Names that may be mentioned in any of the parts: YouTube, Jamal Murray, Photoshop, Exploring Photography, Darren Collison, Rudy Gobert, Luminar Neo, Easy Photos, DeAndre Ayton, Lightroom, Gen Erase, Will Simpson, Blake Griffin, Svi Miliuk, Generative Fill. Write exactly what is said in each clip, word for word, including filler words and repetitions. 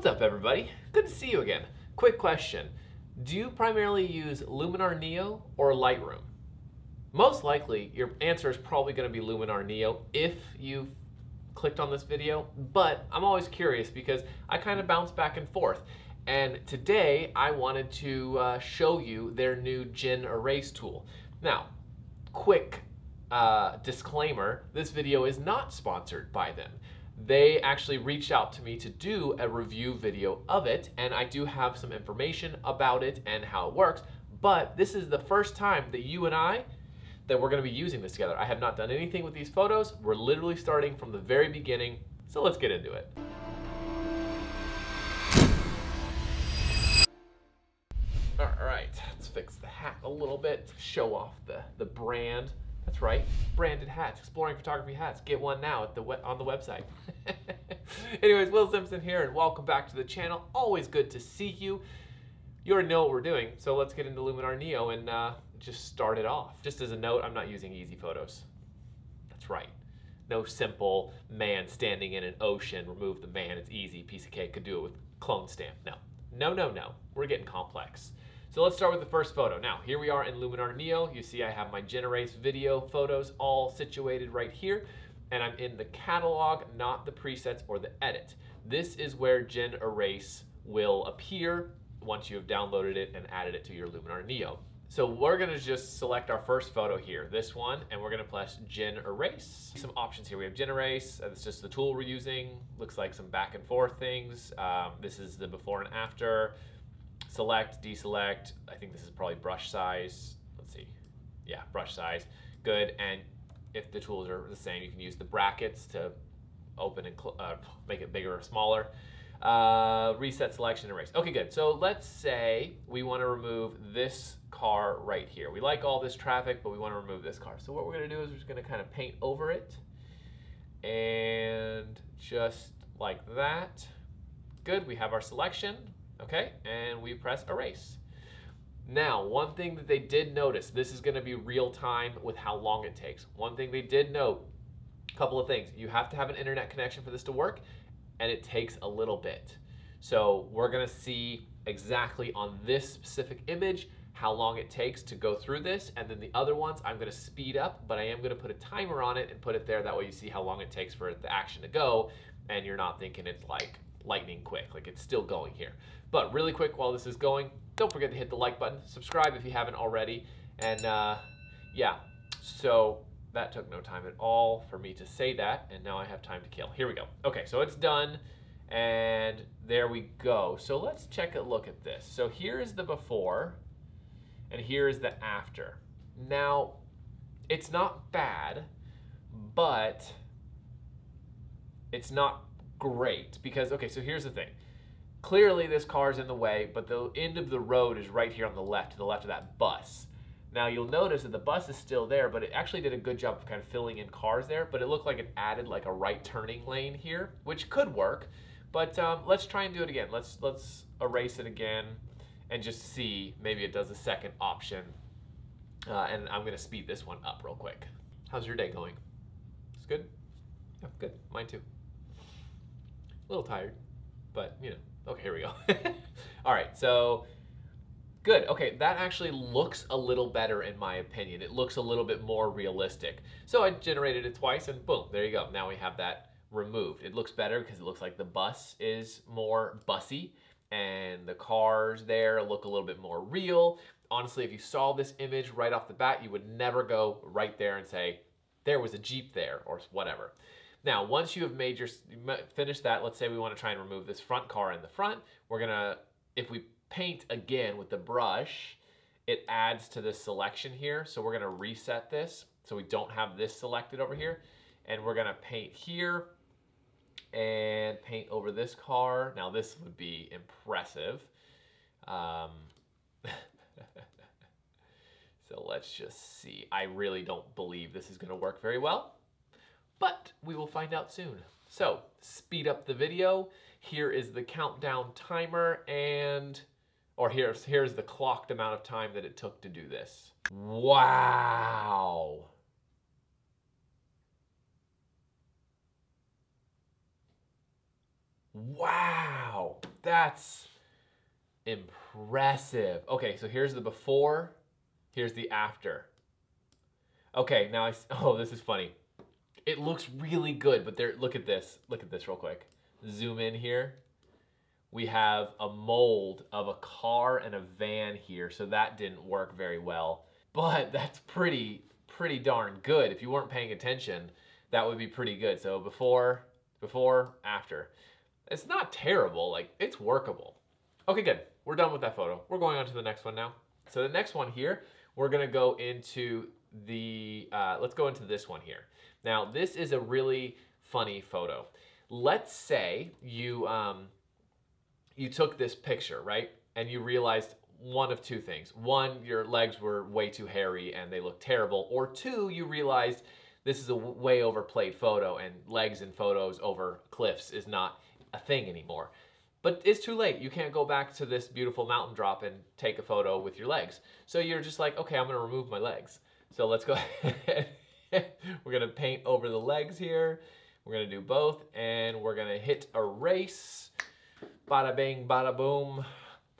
What's up, everybody? Good to see you again. Quick question. Do you primarily use Luminar Neo or Lightroom? Most likely, your answer is probably going to be Luminar Neo if you've clicked on this video, but I'm always curious because I kind of bounce back and forth. And today, I wanted to uh, show you their new Gen Erase tool. Now, quick uh, disclaimer, this video is not sponsored by them. They actually reached out to me to do a review video of it, and I do have some information about it and how it works, but this is the first time that you and I, that we're gonna be using this together. I have not done anything with these photos. We're literally starting from the very beginning, so let's get into it. All right, let's fix the hat a little bit to show off the, the brand. That's right, branded hats, exploring photography hats. Get one now at the on the website. Anyways, Will Simpson here, and welcome back to the channel. Always good to see you. You already know what we're doing, so let's get into Luminar Neo and uh, just start it off. Just as a note, I'm not using Easy Photos. That's right. No simple man standing in an ocean, remove the man, it's easy, piece of cake, could do it with clone stamp. No, no, no, no. We're getting complex. So let's start with the first photo. Now, here we are in Luminar Neo. You see I have my Gen Erase video photos all situated right here, and I'm in the catalog, not the presets or the edit. This is where Gen Erase will appear once you have downloaded it and added it to your Luminar Neo. So we're gonna just select our first photo here, this one, and we're gonna press Gen Erase. Some options here, we have Gen Erase, that's just the tool we're using. Looks like some back and forth things. Um, this is the before and after. Select, deselect, I think this is probably brush size, let's see, yeah, brush size, good, and if the tools are the same, you can use the brackets to open and uh, make it bigger or smaller. Uh, reset, selection, erase. Okay, good, so let's say we want to remove this car right here. We like all this traffic, but we want to remove this car. So what we're going to do is we're just going to kind of paint over it, and just like that. Good, we have our selection. Okay, and we press erase. Now, one thing that they did notice, this is gonna be real time with how long it takes. One thing they did note, a couple of things. You have to have an internet connection for this to work, and it takes a little bit. So we're gonna see exactly on this specific image how long it takes to go through this, and then the other ones I'm gonna speed up, but I am gonna put a timer on it and put it there, that way you see how long it takes for the action to go, and you're not thinking it's like lightning quick, like it's still going here. But really quick while this is going, don't forget to hit the like button, subscribe if you haven't already, and uh, yeah, so that took no time at all for me to say that, and now I have time to kill. Here we go. Okay, so it's done, and there we go. So let's check a look at this. So here is the before, and here is the after. Now, it's not bad, but it's not great, because, okay, so here's the thing. Clearly this car's in the way, but the end of the road is right here on the left, to the left of that bus. Now you'll notice that the bus is still there, but it actually did a good job of kind of filling in cars there, but it looked like it added like a right turning lane here, which could work, but um, let's try and do it again. Let's, let's erase it again and just see, maybe it does a second option, uh, and I'm gonna speed this one up real quick. How's your day going? It's good? Yeah, good, mine too. A little tired, but you know, okay, here we go. All right, so good. Okay, that actually looks a little better in my opinion. It looks a little bit more realistic. So I generated it twice and boom, there you go. Now we have that removed. It looks better because it looks like the bus is more bussy and the cars there look a little bit more real. Honestly, if you saw this image right off the bat, you would never go right there and say, there was a Jeep there or whatever. Now, once you have made your, finish that, let's say we want to try and remove this front car in the front. We're gonna, if we paint again with the brush, it adds to the selection here. So we're gonna reset this so we don't have this selected over here. And we're gonna paint here and paint over this car. Now this would be impressive. Um, so let's just see. I really don't believe this is gonna work very well, but we will find out soon. So, speed up the video. Here is the countdown timer, and, or here's, here's the clocked amount of time that it took to do this. Wow. Wow. That's impressive. Okay, so here's the before, here's the after. Okay, now I, oh, this is funny. It looks really good, but there, look at this, look at this real quick. Zoom in here. We have a mold of a car and a van here, so that didn't work very well. But that's pretty, pretty darn good. If you weren't paying attention, that would be pretty good. So before, before, after. It's not terrible, like it's workable. Okay, good, we're done with that photo. We're going on to the next one now. So the next one here, we're gonna go into the, uh, let's go into this one here. Now, this is a really funny photo. Let's say you, um, you took this picture, right? And you realized one of two things. One, your legs were way too hairy and they looked terrible. Or two, you realized this is a way overplayed photo and legs in photos over cliffs is not a thing anymore. But it's too late. You can't go back to this beautiful mountain drop and take a photo with your legs. So you're just like, okay, I'm gonna remove my legs. So let's go ahead. We're gonna paint over the legs here. We're gonna do both and we're gonna hit erase. Bada bing, bada boom.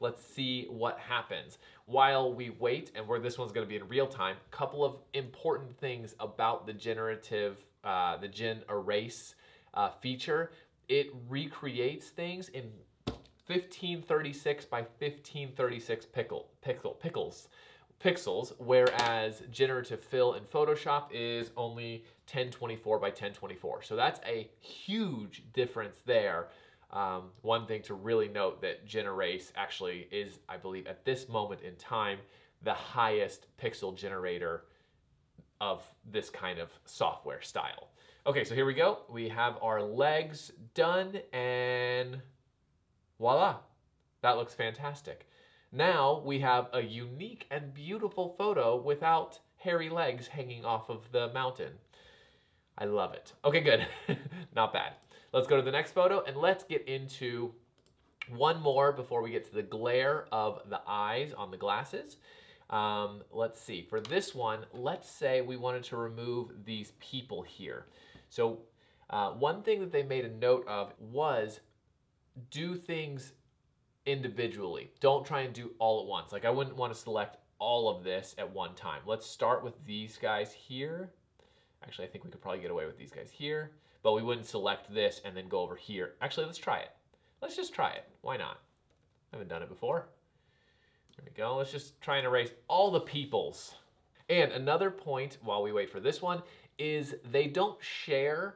Let's see what happens. While we wait, and where this one's gonna be in real time, a couple of important things about the generative, uh, the Gen Erase uh, feature. It recreates things in fifteen thirty-six by fifteen thirty-six pickle, pixel, pickles, pixels, whereas Generative Fill in Photoshop is only ten twenty-four by ten twenty-four. So that's a huge difference there. Um, one thing to really note that Gen Erase actually is, I believe, at this moment in time, the highest pixel generator of this kind of software style. Okay, so here we go. We have our legs done and voila, that looks fantastic. Now we have a unique and beautiful photo without hairy legs hanging off of the mountain. I love it. Okay, good, not bad. Let's go to the next photo and let's get into one more before we get to the glare of the eyes on the glasses. Um, let's see, for this one, let's say we wanted to remove these people here. So uh, one thing that they made a note of was do things individually. Don't try and do all at once. Like I wouldn't want to select all of this at one time. Let's start with these guys here. Actually, I think we could probably get away with these guys here. But we wouldn't select this and then go over here. Actually, let's try it. Let's just try it. Why not? I haven't done it before. There we go. Let's just try and erase all the peoples. And another point while we wait for this one is they don't share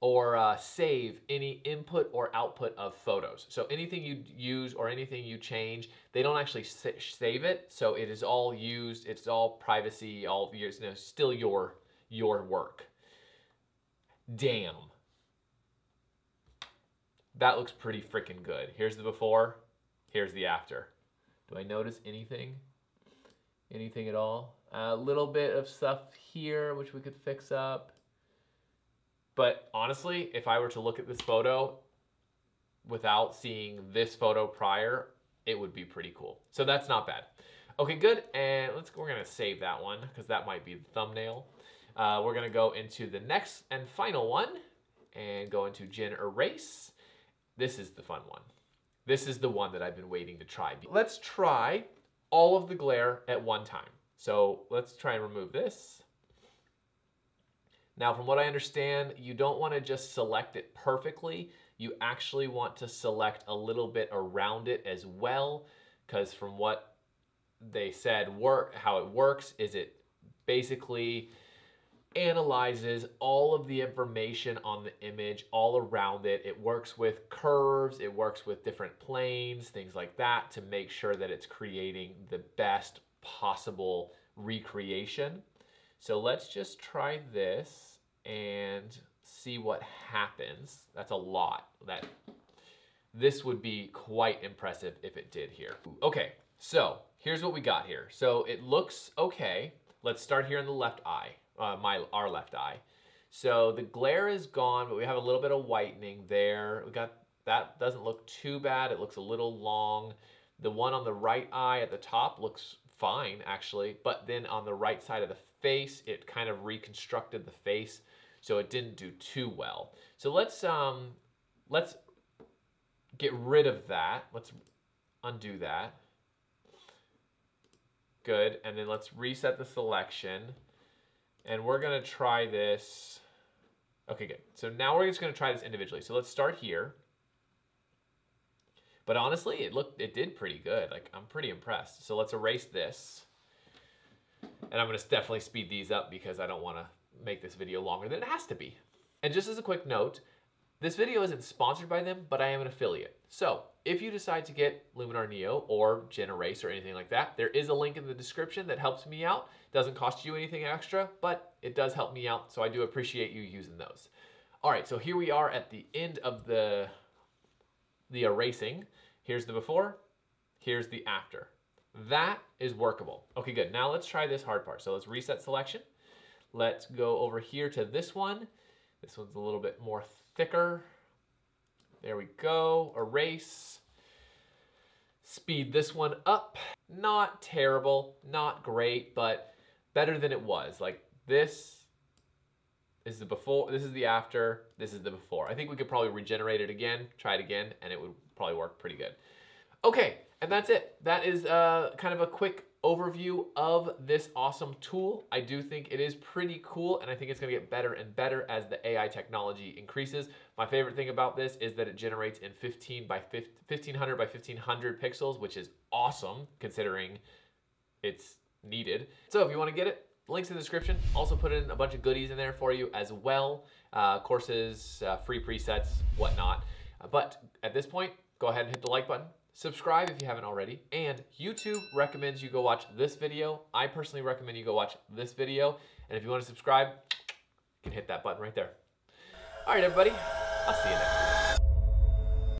or uh, save any input or output of photos. So anything you use or anything you change, they don't actually save it. So it is all used. It's all privacy, all yours, you know, still your, your work. Damn. That looks pretty freaking good. Here's the before, here's the after. Do I notice anything? Anything at all? A little bit of stuff here, which we could fix up. But honestly, if I were to look at this photo without seeing this photo prior, it would be pretty cool. So that's not bad. Okay, good, and let's, we're gonna save that one because that might be the thumbnail. Uh, we're gonna go into the next and final one and go into Gen Erase. This is the fun one. This is the one that I've been waiting to try. Let's try all of the glare at one time. So let's try and remove this. Now, from what I understand, you don't wanna just select it perfectly. You actually want to select a little bit around it as well, because from what they said, work, how it works is it basically analyzes all of the information on the image all around it. It works with curves, it works with different planes, things like that to make sure that it's creating the best possible recreation. So let's just try this and see what happens. That's a lot. That this would be quite impressive if it did here. Okay, so here's what we got here. So it looks okay. Let's start here in the left eye. Uh, my our left eye. So the glare is gone, but we have a little bit of whitening there. We got that doesn't look too bad. It looks a little long. The one on the right eye at the top looks fine actually, but then on the right side of the face, it kind of reconstructed the face, so it didn't do too well. So let's um let's get rid of that. Let's undo that. Good, and then let's reset the selection. And we're gonna try this. Okay, good. So now we're just gonna try this individually. So let's start here. But honestly, it looked, it did pretty good. Like, I'm pretty impressed. So let's erase this. And I'm gonna definitely speed these up because I don't wanna make this video longer than it has to be. And just as a quick note, this video isn't sponsored by them, but I am an affiliate. So if you decide to get Luminar Neo or Gen Erase or anything like that, there is a link in the description that helps me out. Doesn't cost you anything extra, but it does help me out. So I do appreciate you using those. All right, so here we are at the end of the, the erasing. Here's the before, here's the after. That is workable. Okay, good. Now let's try this hard part. So let's reset selection. Let's go over here to this one. This one's a little bit more thicker. There we go, erase. Speed this one up. Not terrible, not great, but better than it was. Like this is the before, this is the after, this is the before. I think we could probably regenerate it again, try it again, and it would probably work pretty good. Okay, and that's it. That is uh, kind of a quick overview of this awesome tool. I do think it is pretty cool, and I think it's gonna get better and better as the A I technology increases. My favorite thing about this is that it generates in fifteen by fifteen hundred by fifteen hundred pixels, which is awesome considering it's needed. So if you wanna get it, links in the description. Also put in a bunch of goodies in there for you as well. Uh, courses, uh, free presets, whatnot. Uh, but at this point, go ahead and hit the like button. Subscribe if you haven't already, and YouTube recommends you go watch this video. I personally recommend you go watch this video, and if you want to subscribe, you can hit that button right there. All right, everybody, I'll see you next time.